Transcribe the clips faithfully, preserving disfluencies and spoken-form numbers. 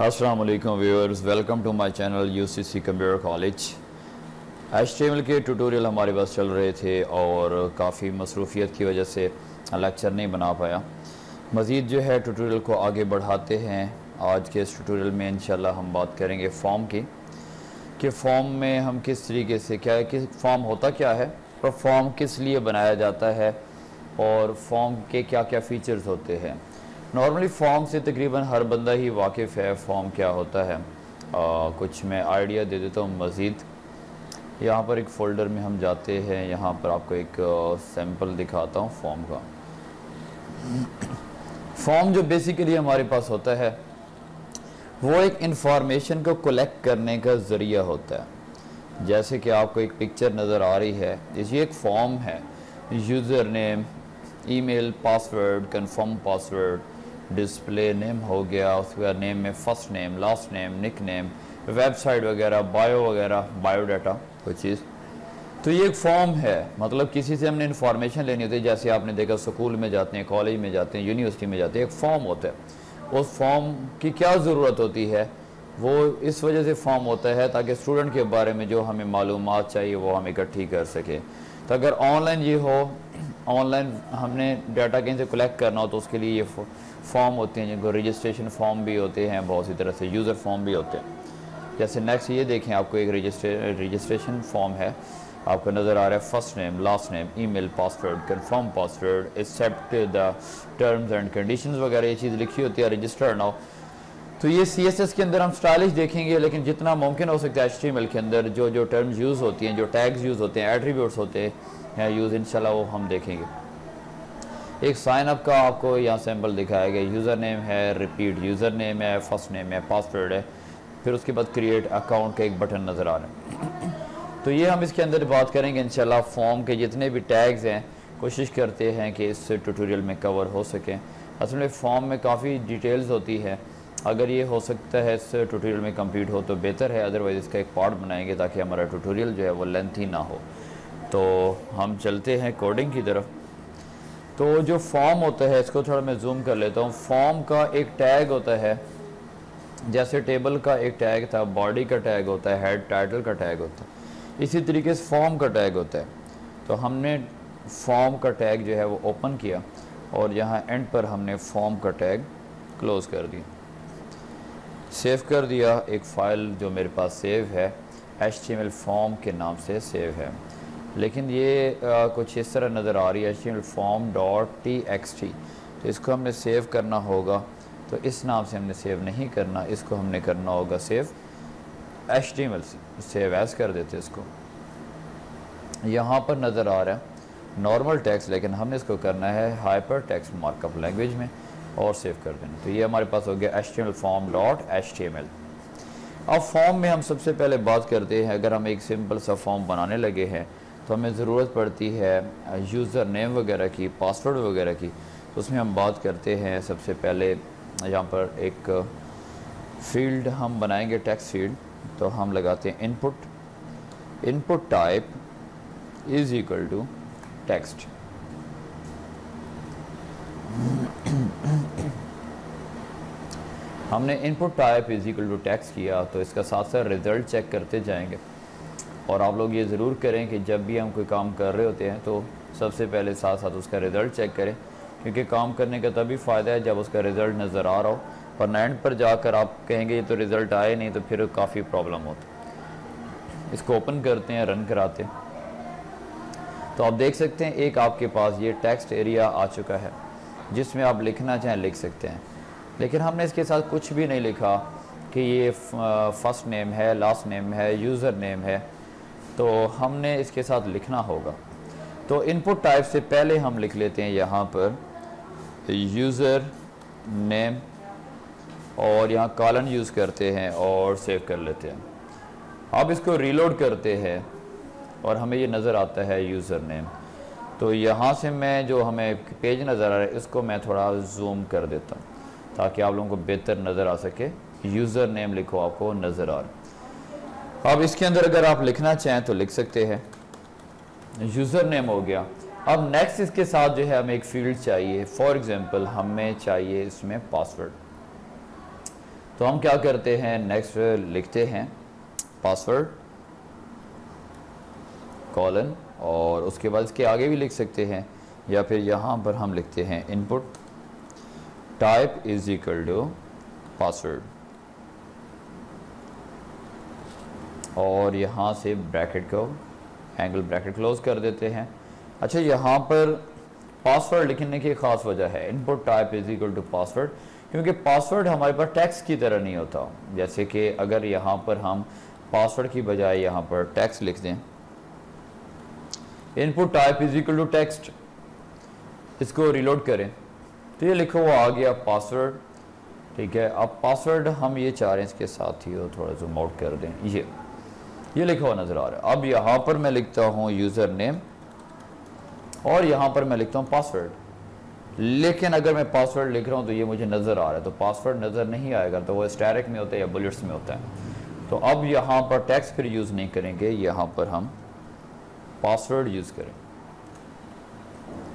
अस्सलाम वालेकुम viewers, welcome to my channel UCC computer college. HTML के ट्यूटोरियल हमारे पास चल रहे थे और काफ़ी मसरूफियत की वजह से लेक्चर नहीं बना पाया। मज़ीद जो है ट्यूटोरियल को आगे बढ़ाते हैं। आज के इस ट्यूटोरियल में इंशाल्लाह हम बात करेंगे फॉर्म की, कि फॉर्म में हम किस तरीके से, क्या है कि फॉर्म होता क्या है और फॉर्म किस लिए बनाया जाता है और फॉर्म के क्या क्या फ़ीचर्स होते हैं। नॉर्मली फॉर्म से तकरीबन हर बंदा ही वाकिफ़ है फॉर्म क्या होता है। आ, कुछ मैं आइडिया दे देता हूँ मज़ीद। यहाँ पर एक फ़ोल्डर में हम जाते हैं, यहाँ पर आपको एक सैम्पल दिखाता हूँ फॉर्म का। फॉर्म जो बेसिकली हमारे पास होता है वो एक इंफॉर्मेशन को कलेक्ट करने का ज़रिया होता है। जैसे कि आपको एक पिक्चर नज़र आ रही है, ये एक फॉर्म है। User name, email, password, confirm password, display name हो गया, उसके नेम में first name, last name, nick name, website वगैरह, बायो वगैरह, बायोडाटा कोई चीज़। तो ये एक फॉर्म है, मतलब किसी से हमने इन्फॉर्मेशन लेनी होती है। जैसे आपने देखा स्कूल में जाते हैं, कॉलेज में जाते हैं, यूनिवर्सिटी में जाते हैं, एक फॉर्म होता है। उस फॉर्म की क्या ज़रूरत होती है, वो इस वजह से फॉर्म होता है ताकि स्टूडेंट के बारे में जो हमें मालूमात चाहिए वो हम इकट्ठी कर सकें। तो अगर ऑनलाइन ये हो, ऑनलाइन हमने डाटा कहीं से कलेक्ट करना हो तो उसके लिए ये फॉर्म होते हैं, जिनको रजिस्ट्रेशन फॉर्म भी होते हैं, बहुत सी तरह से यूज़र फॉर्म भी होते हैं। जैसे नेक्स्ट ये देखें, आपको एक रजिस्ट्रे रजिस्ट्रेशन फॉर्म है, आपको नज़र आ रहा है first name, last name, email, password, confirm password, accept the terms and conditions वगैरह ये चीज़ लिखी होती है, रजिस्टर नाउ। तो ये सी एस एस के अंदर हम स्टाइलिश देखेंगे, लेकिन जितना मुमकिन हो सकता है एच टी एम एल के अंदर जो जो टर्म्स यूज़ होती हैं, जो टैग्स यूज़ होते हैं, एट्रीब्यूट्स होते हैं यहाँ यूज़, इंशाल्लाह वो हम देखेंगे। एक साइनअप का आपको यहाँ सैम्पल दिखाया गया। यूज़र नेम है, रिपीट यूज़र नेम है, फर्स्ट नेम है, पासवर्ड है, फिर उसके बाद क्रिएट अकाउंट का एक बटन नज़र आ रहा है। तो ये हम इसके अंदर बात करेंगे इंशाल्लाह। फॉर्म के जितने भी टैग्स हैं कोशिश करते हैं कि इस ट्यूटोरियल में कवर हो सकें। असल में फॉर्म में काफ़ी डिटेल्स होती है, अगर ये हो सकता है इस ट्यूटोरियल में कंप्लीट हो तो बेहतर है, अदरवाइज़ इसका एक पार्ट बनाएंगे ताकि हमारा ट्यूटोरियल जो है वो लेंथी ना हो। तो हम चलते हैं कोडिंग की तरफ। तो जो फॉर्म होता है, इसको थोड़ा मैं जूम कर लेता हूँ। फॉर्म का एक टैग होता है, जैसे टेबल का एक टैग था, बॉडी का टैग होता है, हेड टाइटल का टैग होता है, इसी तरीके से फॉर्म का टैग होता है। तो हमने फॉर्म का टैग जो है वो ओपन किया और यहाँ एंड पर हमने फॉर्म का टैग क्लोज़ कर दिया, सेव कर दिया। एक फ़ाइल जो मेरे पास सेव है एचटीएमएल फॉर्म के नाम से सेव है, लेकिन ये आ, कुछ इस तरह नज़र आ रही है HTML form dot T X T. तो इसको हमने सेव करना होगा, तो इस नाम से हमने सेव नहीं करना, इसको हमने करना होगा सेव एचटीएमएल से, सेव एज कर देते इसको। यहाँ पर नज़र आ रहा है नॉर्मल टेक्स्ट, लेकिन हमने इसको करना है हाइपर टेक्स्ट मार्कअप लैंग्वेज में और सेव कर देना। तो ये हमारे पास हो गया एचटीएमएल फॉर्म डॉट एचटीएमएल। अब फॉर्म में हम सबसे पहले बात करते हैं, अगर हम एक सिंपल सा फॉर्म बनाने लगे हैं तो हमें ज़रूरत पड़ती है यूज़र नेम वगैरह की, पासवर्ड वगैरह की। तो उसमें हम बात करते हैं सबसे पहले, यहाँ पर एक फील्ड हम बनाएंगे टेक्स्ट फील्ड, तो हम लगाते हैं input, input type is equal to text. हमने input type is equal to text किया, तो इसका साथ साथ रिज़ल्ट चेक करते जाएंगे। और आप लोग ये ज़रूर करें कि जब भी हम कोई काम कर रहे होते हैं तो सबसे पहले साथ साथ उसका रिज़ल्ट चेक करें, क्योंकि काम करने का तभी फ़ायदा है जब उसका रिज़ल्ट नज़र आ रहा हो। पर एंड पर जाकर आप कहेंगे ये तो रिज़ल्ट आए नहीं, तो फिर काफ़ी प्रॉब्लम होती है। इसको ओपन करते हैं, रन कराते हैं, तो आप देख सकते हैं एक आपके पास ये टेक्स्ट एरिया आ चुका है, जिसमें आप लिखना चाहें लिख सकते हैं। लेकिन हमने इसके साथ कुछ भी नहीं लिखा कि ये फर्स्ट नेम है, लास्ट नेम है, यूज़र नेम है, तो हमने इसके साथ लिखना होगा। तो इनपुट टाइप से पहले हम लिख लेते हैं यहाँ पर यूज़र नेम और यहाँ कॉलन यूज़ करते हैं और सेव कर लेते हैं। अब इसको रीलोड करते हैं और हमें ये नज़र आता है यूज़र नेम। तो यहाँ से मैं जो हमें पेज नज़र आ रहा है इसको मैं थोड़ा जूम कर देता हूँ ताकि आप लोगों को बेहतर नज़र आ सके। यूज़र नेम लिखो, आपको नज़र आ रहा है। अब इसके अंदर अगर आप लिखना चाहें तो लिख सकते हैं, यूज़र नेम हो गया। अब नेक्स्ट इसके साथ जो है हमें एक फील्ड चाहिए, फॉर एग्जांपल हमें चाहिए इसमें पासवर्ड। तो हम क्या करते हैं, नेक्स्ट लिखते हैं पासवर्ड कॉलन और उसके बाद इसके आगे भी लिख सकते हैं या फिर यहाँ पर हम लिखते हैं input type is equal to password और यहाँ से ब्रैकेट को एंगल ब्रैकेट क्लोज कर देते हैं। अच्छा, यहाँ पर पासवर्ड लिखने की खास वजह है input type is equal to password, क्योंकि पासवर्ड हमारे पास टेक्स्ट की तरह नहीं होता। जैसे कि अगर यहाँ पर हम पासवर्ड की बजाय यहाँ पर टेक्स्ट लिख दें, input type is equal to text, इसको रिलोड करें तो ये लिखो हुआ आ गया पासवर्ड। ठीक है, अब पासवर्ड हम ये चाह रहे हैं इसके साथ ही थोड़ा सा मोड कर दें, ये ये लिखा हुआ नज़र आ रहा है। अब यहाँ पर मैं लिखता हूँ यूज़र नेम और यहाँ पर मैं लिखता हूँ पासवर्ड, लेकिन अगर मैं पासवर्ड लिख रहा हूँ तो ये मुझे नज़र आ रहा है, तो पासवर्ड नज़र नहीं आएगा, तो वो स्टैरिक में होता है या बुलेट्स में होता है। तो अब यहाँ पर टेक्स्ट फिर यूज़ नहीं करेंगे, यहाँ पर हम पासवर्ड यूज़ करें।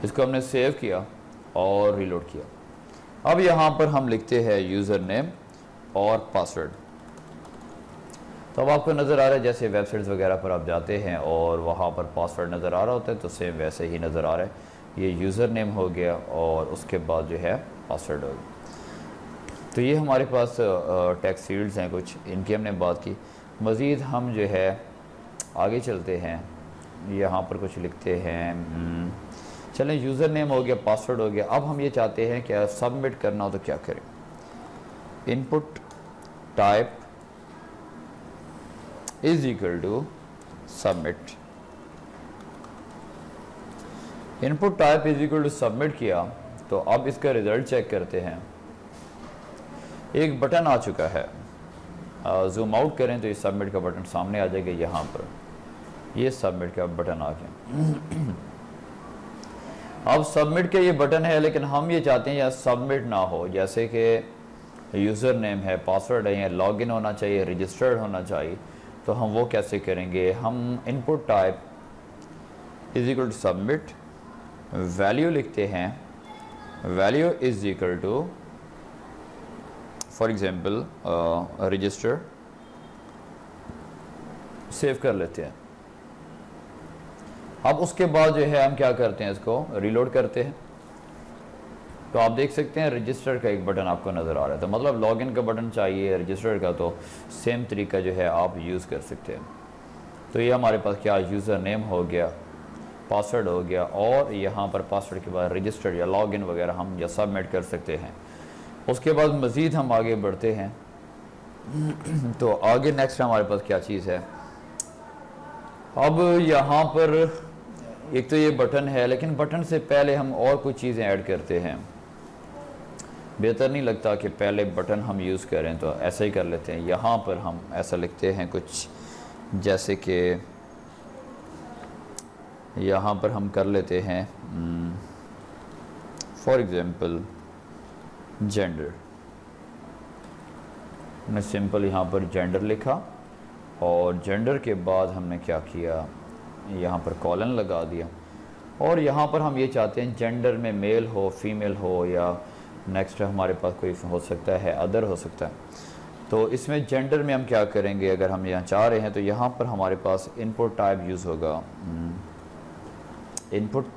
इसको हमने सेव किया और रिलोड किया। अब यहाँ पर हम लिखते हैं यूज़र नेम और पासवर्ड। तो अब आपको नज़र आ रहा है जैसे वेबसाइट्स वगैरह पर आप जाते हैं और वहाँ पर पासवर्ड नज़र आ रहा होता है, तो सेम वैसे ही नज़र आ रहा है। ये यूज़र नेम हो गया और उसके बाद जो है पासवर्ड हो गया। तो ये हमारे पास टेक्स्ट फील्ड्स हैं कुछ, इनकी हमने बात की। मज़ीद हम जो है आगे चलते हैं, यहाँ पर कुछ लिखते हैं। चलें, यूज़र नेम हो गया, पासवर्ड हो गया। अब हम ये चाहते हैं कि सबमिट करना हो तो क्या करें। Input type is equal to submit, input type is equal to submit किया। तो अब इसका रिजल्ट चेक करते हैं। एक बटन आ चुका है, जूम आउट करें तो ये सबमिट का बटन सामने आ जाएगा। यहाँ पर ये सबमिट का बटन आ गया। अब सबमिट का ये बटन है, लेकिन हम ये चाहते हैं यहाँ सबमिट ना हो। जैसे कि यूज़र नेम है, पासवर्ड है, लॉग इन होना चाहिए, रजिस्टर्ड होना चाहिए, तो हम वो कैसे करेंगे। हम input type is equal to submit, value लिखते हैं, value is equal to for example register, save कर लेते हैं। अब उसके बाद जो है हम क्या करते हैं, इसको रीलोड करते हैं। तो आप देख सकते हैं रजिस्टर का एक बटन आपको नज़र आ रहा है, तो मतलब लॉगिन का बटन चाहिए रजिस्टर का, तो सेम तरीका जो है आप यूज़ कर सकते हैं। तो ये हमारे पास क्या, यूज़र नेम हो गया, पासवर्ड हो गया, और यहाँ पर पासवर्ड के बाद रजिस्टर या लॉगिन वगैरह हम या सबमिट कर सकते हैं। उसके बाद मज़ीद हम आगे बढ़ते हैं। तो आगे नेक्स्ट हमारे पास क्या चीज़ है। अब यहाँ पर एक तो ये बटन है, लेकिन बटन से पहले हम और कुछ चीज़ें ऐड करते हैं। बेहतर नहीं लगता कि पहले बटन हम यूज़ करें, तो ऐसा ही कर लेते हैं। यहाँ पर हम ऐसा लिखते हैं कुछ, जैसे कि यहाँ पर हम कर लेते हैं फॉर एग्जांपल जेंडर। हमने सिंपल यहाँ पर जेंडर लिखा और जेंडर के बाद हमने क्या किया, यहाँ पर कॉलन लगा दिया। और यहाँ पर हम ये चाहते हैं जेंडर में मेल हो, फीमेल हो, या नेक्स्ट हमारे पास कोई हो सकता है अदर हो सकता है। तो इसमें जेंडर में हम क्या करेंगे, अगर हम यहाँ चाह रहे हैं तो यहाँ पर हमारे पास इनपुट टाइप यूज़ होगा। Input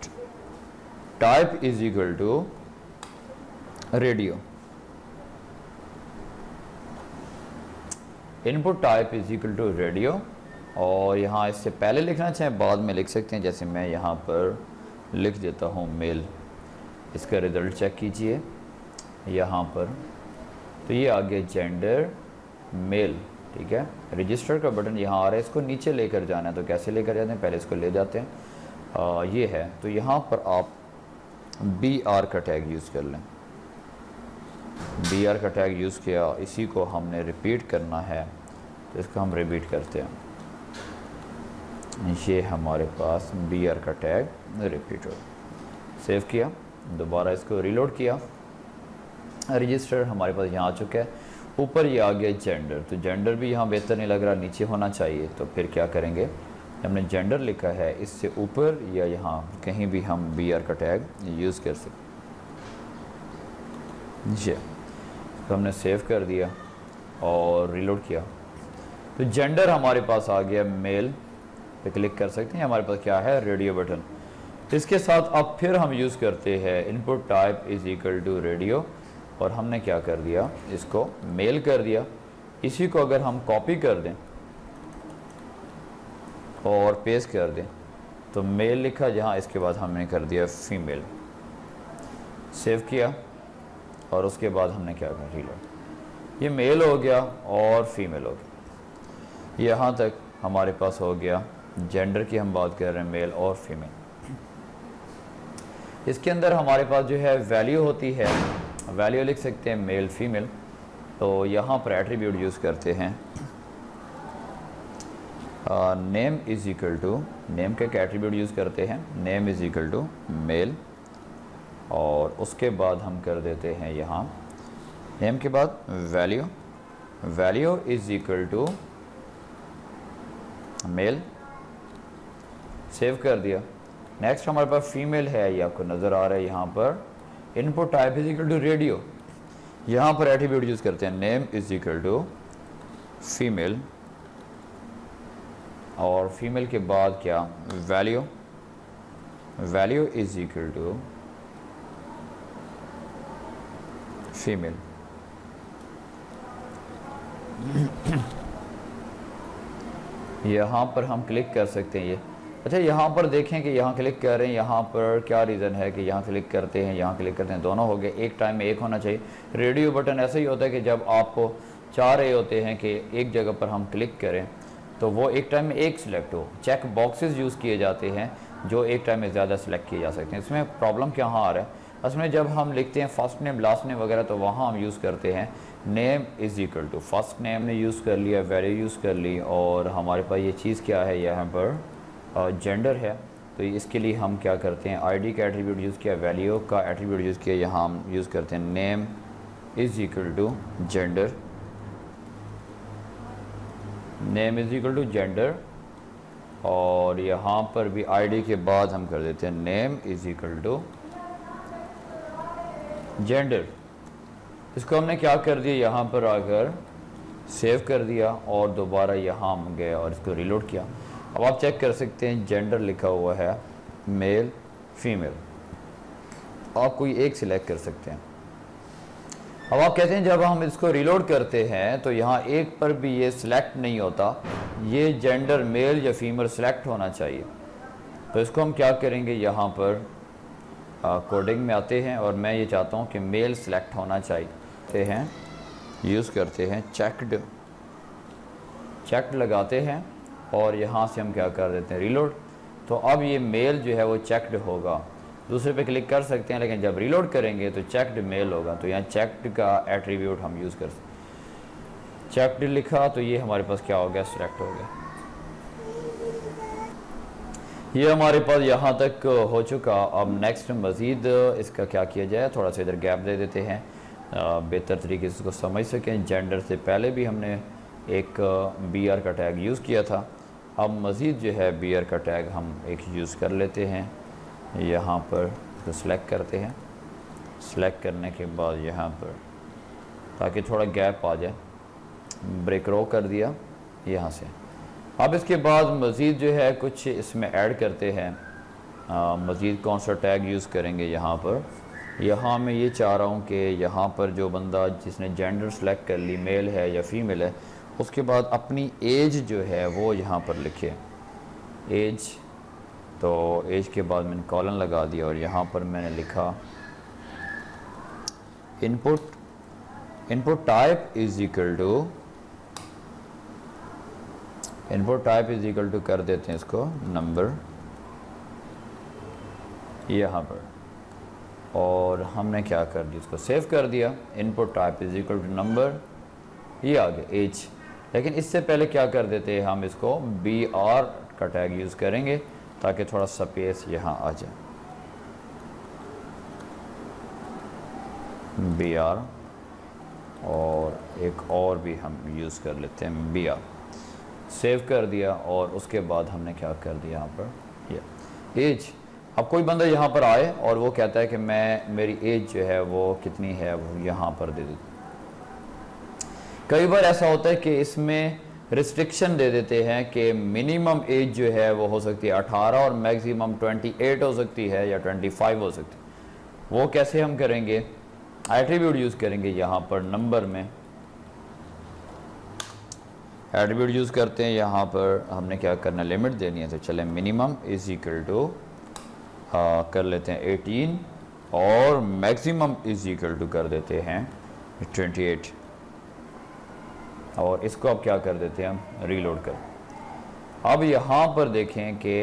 type is equal to radio, input type is equal to radio. और यहाँ इससे पहले लिखना चाहें बाद में लिख सकते हैं, जैसे मैं यहाँ पर लिख देता हूँ मेल। इसका रिज़ल्ट चेक कीजिए यहाँ पर, तो ये आ गया जेंडर मेल। ठीक है, रजिस्टर का बटन यहाँ आ रहा है, इसको नीचे लेकर जाना है। तो कैसे लेकर जाते हैं, पहले इसको ले जाते हैं, आ, ये है। तो यहाँ पर आप बी आर का टैग यूज़ कर लें। बी आर का टैग यूज़ किया, इसी को हमने रिपीट करना है, तो इसको हम रिपीट करते हैं। ये हमारे पास बी आर का टैग रिपीट हो, सेव किया, दोबारा इसको रीलोड किया। रजिस्टर हमारे पास यहाँ आ चुका है, ऊपर ये आ गया जेंडर। तो जेंडर भी यहाँ बेहतर नहीं लग रहा, नीचे होना चाहिए। तो फिर क्या करेंगे, हमने जेंडर लिखा है, इससे ऊपर या यहाँ कहीं भी हम बी आर का टैग यूज़ कर सकते। ये तो हमने सेव कर दिया। और रीलोड किया तो जेंडर हमारे पास आ गया मेल पे क्लिक कर सकते हैं। हमारे पास क्या है रेडियो बटन। इसके साथ अब फिर हम यूज़ करते हैं input type is equal to radio और हमने क्या कर दिया इसको मेल कर दिया। इसी को अगर हम कॉपी कर दें और पेस्ट कर दें तो मेल लिखा जहाँ इसके बाद हमने कर दिया फीमेल, सेव किया और उसके बाद हमने क्या कर रीलोड, ये मेल हो गया और फीमेल हो गया। यहाँ तक हमारे पास हो गया, जेंडर की हम बात कर रहे हैं मेल और फीमेल। इसके अंदर हमारे पास जो है वैल्यू होती है, वैल्यू लिख सकते हैं मेल फीमेल। तो यहाँ पर एट्रीब्यूट यूज़ करते हैं name is equal to, name के एट्रीब्यूट यूज़ करते हैं name is equal to male और उसके बाद हम कर देते हैं यहाँ नेम के बाद value, value is equal to male, save कर दिया। नेक्स्ट हमारे पास फीमेल है, ये आपको नज़र आ रहा है यहाँ पर, input type is equal to radio. यहाँ पर एट्रीब्यूट यूज़ करते हैं name is equal to female और फीमेल के बाद क्या value, value is equal to female. यहाँ पर हम क्लिक कर सकते हैं ये। अच्छा यहाँ पर देखें कि यहाँ क्लिक कर रहे हैं, यहाँ पर क्या रीज़न है कि यहाँ क्लिक करते हैं यहाँ क्लिक करते हैं, दोनों हो गए, एक टाइम में एक होना चाहिए। रेडियो बटन ऐसा ही होता है कि जब आपको चाह रहे होते हैं कि एक जगह पर हम क्लिक करें तो वो एक टाइम में एक सिलेक्ट हो। चेक बॉक्सेस यूज़ किए जाते हैं जो एक टाइम में ज़्यादा सिलेक्ट किए जा सकते हैं। इसमें प्रॉब्लम क्या आ रहा है, इसमें जब हम लिखते हैं फर्स्ट नेम लास्ट नेम वगैरह तो वहाँ हम यूज़ करते हैं name is equal to, first name ने यूज़ कर लिया, वैल्यू यूज़ कर ली और हमारे पास ये चीज़ क्या है यहाँ पर जेंडर है। तो इसके लिए हम क्या करते हैं आईडी का एट्रीब्यूट यूज़ किया, वैल्यू का एट्रीब्यूट यूज़ किया, यहाँ हम यूज़ करते हैं name is equal to gender, name is equal to gender और यहाँ पर भी आईडी के बाद हम कर देते हैं name is equal to gender. इसको हमने क्या कर दिया यहाँ पर आकर सेव कर दिया और दोबारा यहाँ हम गए और इसको रीलोड किया। अब आप चेक कर सकते हैं जेंडर लिखा हुआ है मेल फीमेल, आप कोई एक सिलेक्ट कर सकते हैं। अब आप कहते हैं जब हम इसको रीलोड करते हैं तो यहाँ एक पर भी ये सिलेक्ट नहीं होता, ये जेंडर मेल या फीमेल सिलेक्ट होना चाहिए। तो इसको हम क्या करेंगे यहाँ पर आ, कोडिंग में आते हैं और मैं ये चाहता हूँ कि मेल सिलेक्ट होना चाहिए हैं, यूज़ करते हैं चेकड, चेकड लगाते हैं और यहाँ से हम क्या कर देते हैं रीलोड। तो अब ये मेल जो है वो चेक्ड होगा, दूसरे पे क्लिक कर सकते हैं लेकिन जब रीलोड करेंगे तो चेक्ड मेल होगा। तो यहाँ चेक्ड का एट्रीब्यूट हम यूज़ कर सकते, चेक्ड लिखा तो ये हमारे पास क्या हो गया सिलेक्ट हो गया। ये हमारे पास यहाँ तक हो चुका। अब नेक्स्ट मज़ीद इसका क्या किया जाए, थोड़ा सा इधर गैप दे देते हैं बेहतर तरीके से इसको समझ सकें। जेंडर से पहले भी हमने एक बी आर का टैग यूज़ किया था, अब मज़ीद जो है बी आर का टैग हम एक यूज़ कर लेते हैं। यहाँ पर तो सेलेक्ट करते हैं, सेलेक्ट करने के बाद यहाँ पर ताकि थोड़ा गैप आ जाए ब्रेक रो कर दिया यहाँ से। अब इसके बाद मज़ीद जो है कुछ इसमें ऐड करते हैं, मज़ीद कौन सा टैग यूज़ करेंगे यहाँ पर, यहाँ मैं ये चाह रहा हूँ कि यहाँ पर जो बंदा जिसने जेंडर सेलेक्ट कर ली मेल है या फीमेल है उसके बाद अपनी एज जो है वो यहाँ पर लिखे एज। तो एज के बाद मैंने कॉलन लगा दिया और यहाँ पर मैंने लिखा input, input type is equal to, input type is equal to कर देते हैं इसको नंबर यहाँ पर और हमने क्या कर दिया इसको सेव कर दिया। Input type is equal to number, ये आ गया एज। लेकिन इससे पहले क्या कर देते हैं हम इसको बी आर का टैग यूज़ करेंगे ताकि थोड़ा स्पेस यहाँ आ जाए बी आर और एक और भी हम यूज़ कर लेते हैं बी आर, सेव कर दिया और उसके बाद हमने क्या कर दिया यहाँ पर ये एज। अब कोई बंदा यहाँ पर आए और वो कहता है कि मैं मेरी एज जो है वो कितनी है वो यहाँ पर दे देती, कई बार ऐसा होता है कि इसमें रिस्ट्रिक्शन दे देते हैं कि मिनिमम एज जो है वो हो सकती है अठारह और मैक्सिमम अट्ठाईस हो सकती है या पच्चीस हो सकती है। वो कैसे हम करेंगे? एट्रीब्यूट यूज़ करेंगे। यहाँ पर नंबर में एट्रीब्यूट यूज़ करते हैं। यहाँ पर हमने क्या करना, लिमिट देनी है। तो चले मिनिमम इज इक्वल टू कर लेते हैं अठारह और मैक्सिमम इज इक्वल टू कर देते हैं अट्ठाईस और इसको अब क्या कर देते हैं हम रीलोड कर। अब यहाँ पर देखें कि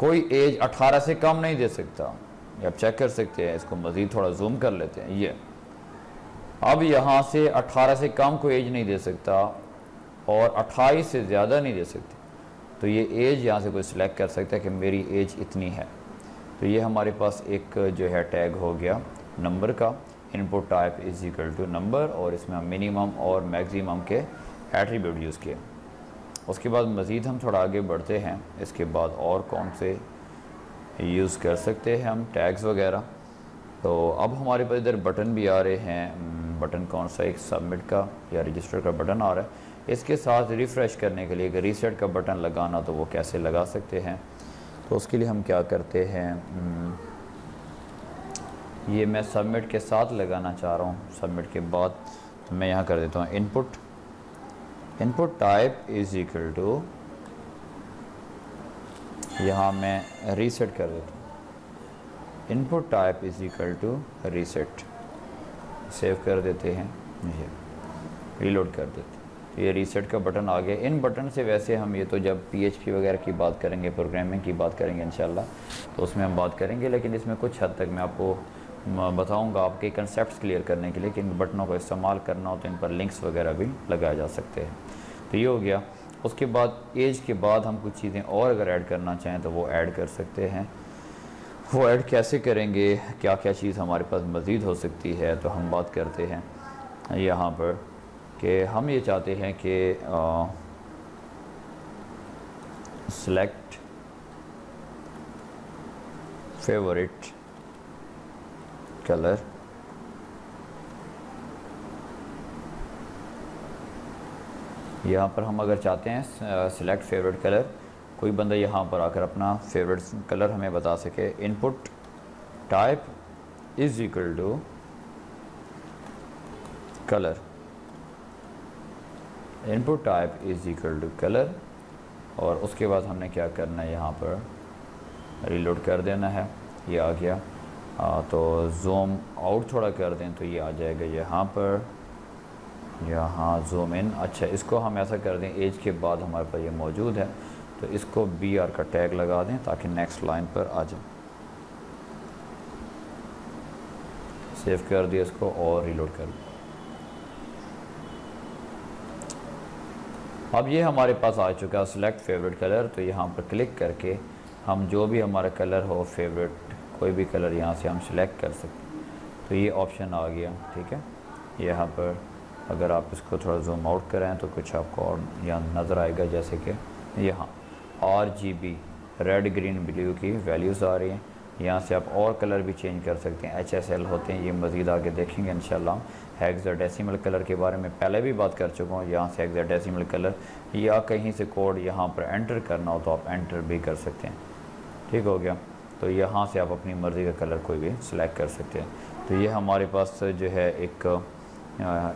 कोई एज अठारह से कम नहीं दे सकता। आप चेक कर सकते हैं, इसको मज़ीद थोड़ा जूम कर लेते हैं। ये अब यहाँ से अठारह से कम कोई एज नहीं दे सकता और अट्ठाईस से ज़्यादा नहीं दे सकते। तो ये एज यहाँ से कोई सिलेक्ट कर सकता है कि मेरी एज इतनी है। तो ये हमारे पास एक जो है टैग हो गया नंबर का, input type is equal to number और इसमें हम मिनिमम और मैक्सिमम के एट्रीब्यूट यूज़ किए। उसके बाद मज़ीद हम थोड़ा आगे बढ़ते हैं। इसके बाद और कौन से यूज़ कर सकते हैं हम टैग्स वगैरह। तो अब हमारे पास इधर बटन भी आ रहे हैं। बटन कौन सा, एक सबमिट का या रजिस्टर का बटन आ रहा है। इसके साथ रिफ़्रेश करने के लिए अगर रीसेट का बटन लगाना तो वो कैसे लगा सकते हैं? तो उसके लिए हम क्या करते हैं, ये मैं सबमिट के साथ लगाना चाह रहा हूँ। सबमिट के बाद तो मैं यहाँ कर देता हूँ input input type is equal to, यहाँ मैं रीसेट कर देता हूँ, input type is equal to reset. Save कर देते हैं, ये रीलोड कर देते हैं। तो ये रीसेट का बटन आ गया। इन बटन से वैसे हम ये तो जब पीएचपी वगैरह की बात करेंगे, प्रोग्रामिंग की बात करेंगे इंशाल्लाह, तो उसमें हम बात करेंगे। लेकिन इसमें कुछ हद तक मैं आपको बताऊँगा आपके कंसेप्ट क्लियर करने के लिए कि इन बटनों का इस्तेमाल करना हो तो इन पर लिंक्स वगैरह भी लगाए जा सकते हैं। तो ये हो गया। उसके बाद एज के बाद हम कुछ चीज़ें और अगर ऐड करना चाहें तो वो ऐड कर सकते हैं। वो ऐड कैसे करेंगे, क्या क्या चीज़ हमारे पास मज़ीद हो सकती है? तो हम बात करते हैं यहाँ पर कि हम ये चाहते हैं कि सेलेक्ट फेवरेट कलर यहाँ पर हम अगर चाहते हैं सिलेक्ट फेवरेट कलर, कोई बंदा यहाँ पर आकर अपना फेवरेट कलर हमें बता सके। Input type is equal to colour, input type is equal to colour और उसके बाद हमने क्या करना है, यहाँ पर रीलोड कर देना है। ये आ गया। आ, तो जूम आउट थोड़ा कर दें तो ये आ जाएगा यहाँ पर, यहाँ जूम इन। अच्छा, इसको हम ऐसा कर दें, एज के बाद हमारे पास ये मौजूद है तो इसको बी आर का टैग लगा दें ताकि नेक्स्ट लाइन पर आ जाए। सेव कर दिया इसको और रीलोड कर दिया। अब ये हमारे पास आ चुका है सिलेक्ट फेवरेट कलर। तो यहाँ पर क्लिक करके हम जो भी हमारा कलर हो, फेवरेट कोई भी कलर, यहाँ से हम सिलेक्ट कर सकते हैं। तो ये ऑप्शन आ गया, ठीक है। यहाँ पर अगर आप इसको थोड़ा जूम आउट करें तो कुछ आपको और यहाँ नज़र आएगा, जैसे कि यहाँ R G B red green blue की वैल्यूज़ आ रही हैं। यहाँ से आप और कलर भी चेंज कर सकते हैं। एच एस एल होते हैं, ये मज़ीद आगे देखेंगे इंशाल्लाह। हेक्साडेसिमल कलर के बारे में पहले भी बात कर चुका हूँ। यहाँ से हेक्साडेसिमल कलर या कहीं से कोड यहाँ पर एंटर करना हो तो आप एंटर भी कर सकते हैं। ठीक हो गया। तो यहाँ से आप अपनी मर्ज़ी का कलर कोई भी सिलेक्ट कर सकते हैं। तो ये हमारे पास जो है एक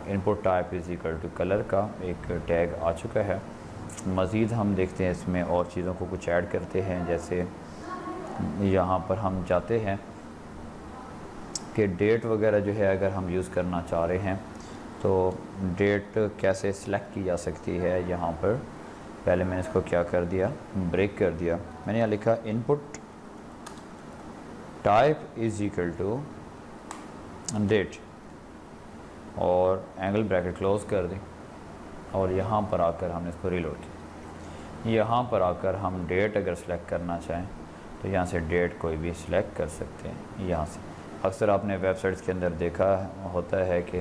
input type is equal to colour का एक टैग आ चुका है। मज़ीद हम देखते हैं इसमें और चीज़ों को कुछ ऐड करते हैं। जैसे यहाँ पर हम चाहते हैं कि डेट वगैरह जो है अगर हम यूज़ करना चाह रहे हैं तो डेट कैसे सिलेक्ट की जा सकती है। यहाँ पर पहले मैंने इसको क्या कर दिया, ब्रेक कर दिया। मैंने यहाँ लिखा input type is equal to date और एंगल ब्रैकेट क्लोज कर दें और यहाँ पर आकर हमने इसको रीलोड किया। यहाँ पर आकर हम डेट अगर सिलेक्ट करना चाहें तो यहाँ से डेट कोई भी सिलेक्ट कर सकते हैं। यहाँ से अक्सर आपने वेबसाइट्स के अंदर देखा होता है कि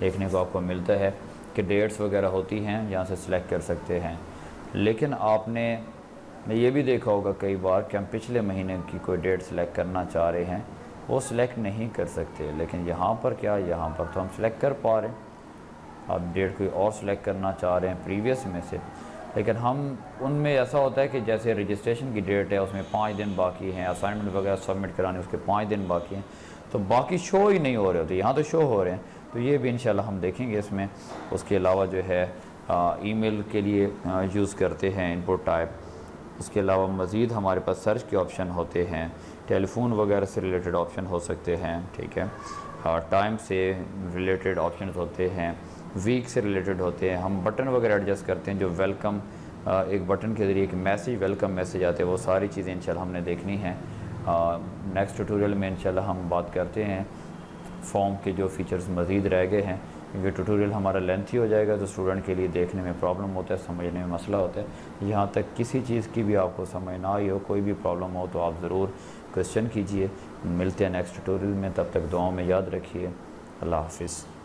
देखने को आपको मिलता है कि डेट्स वगैरह होती हैं, यहाँ से सिलेक्ट कर सकते हैं। लेकिन आपने ये भी देखा होगा कई बार कि हम पिछले महीने की कोई डेट सिलेक्ट करना चाह रहे हैं, वो सिलेक्ट नहीं कर सकते। लेकिन यहाँ पर क्या, यहाँ पर तो हम सिलेक्ट कर पा रहे हैं। आप डेट कोई और सेलेक्ट करना चाह रहे हैं प्रीवियस में से, लेकिन हम उनमें ऐसा होता है कि जैसे रजिस्ट्रेशन की डेट है उसमें पाँच दिन बाकी हैं, असाइनमेंट वगैरह सबमिट कराने उसके पाँच दिन बाकी हैं, तो बाकी शो ही नहीं हो रहे होते। यहाँ तो शो हो रहे हैं, तो ये भी इंशाल्लाह हम देखेंगे इसमें। उसके अलावा जो है ईमेल के लिए यूज़ करते हैं इनपुट टाइप, उसके अलावा मज़ीद हमारे पास सर्च के ऑप्शन होते हैं, टेलीफोन वगैरह से रिलेटेड ऑप्शन हो सकते हैं, ठीक है, और टाइम से रिलेटेड ऑप्शन होते हैं, वीक से रिलेटेड होते हैं। हम बटन वगैरह एडजस्ट करते हैं, जो वेलकम एक बटन के ज़रिए एक मैसेज वेलकम मैसेज आते हैं, वो सारी चीज़ें इंशाल्लाह हमने देखनी हैं। नेक्स्ट ट्यूटोरियल में इंशाल्लाह हम बात करते हैं फॉर्म के जो फ़ीचर्स मज़ीद रह गए हैं, क्योंकि ट्यूटोरियल हमारा लेंथी हो जाएगा तो स्टूडेंट के लिए देखने में प्रॉब्लम होता है, समझने में मसला होता है। यहाँ तक किसी चीज़ की भी आपको समझ ना आई हो, कोई भी प्रॉब्लम हो तो आप ज़रूर क्वेश्चन कीजिए। मिलते हैं नेक्स्ट ट्यूटोरियल में, तब तक दुआओं में याद रखिए। अल्लाह हाफिज़।